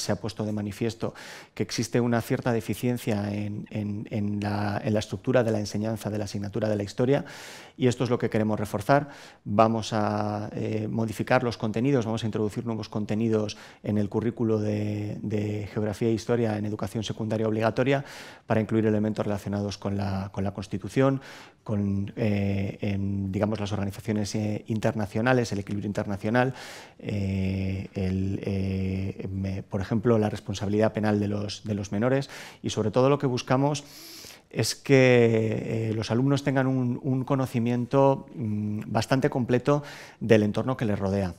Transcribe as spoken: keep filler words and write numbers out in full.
se ha puesto de manifiesto que existe una cierta deficiencia en, en, en, la, en la estructura de la enseñanza de la asignatura de la historia, y esto es lo que queremos reforzar. Vamos a eh, modificar los contenidos, vamos a introducir nuevos contenidos en el currículo de, de Geografía e Historia en educación secundaria obligatoria para incluir elementos relacionados con la, con la Constitución, con eh, en, digamos, las organizaciones eh, internacionales, el equilibrio internacional, eh, el, eh, me, por ejemplo, la responsabilidad penal de los, de los menores, y sobre todo lo que buscamos es que eh, los alumnos tengan un, un conocimiento mmm, bastante completo del entorno que les rodea.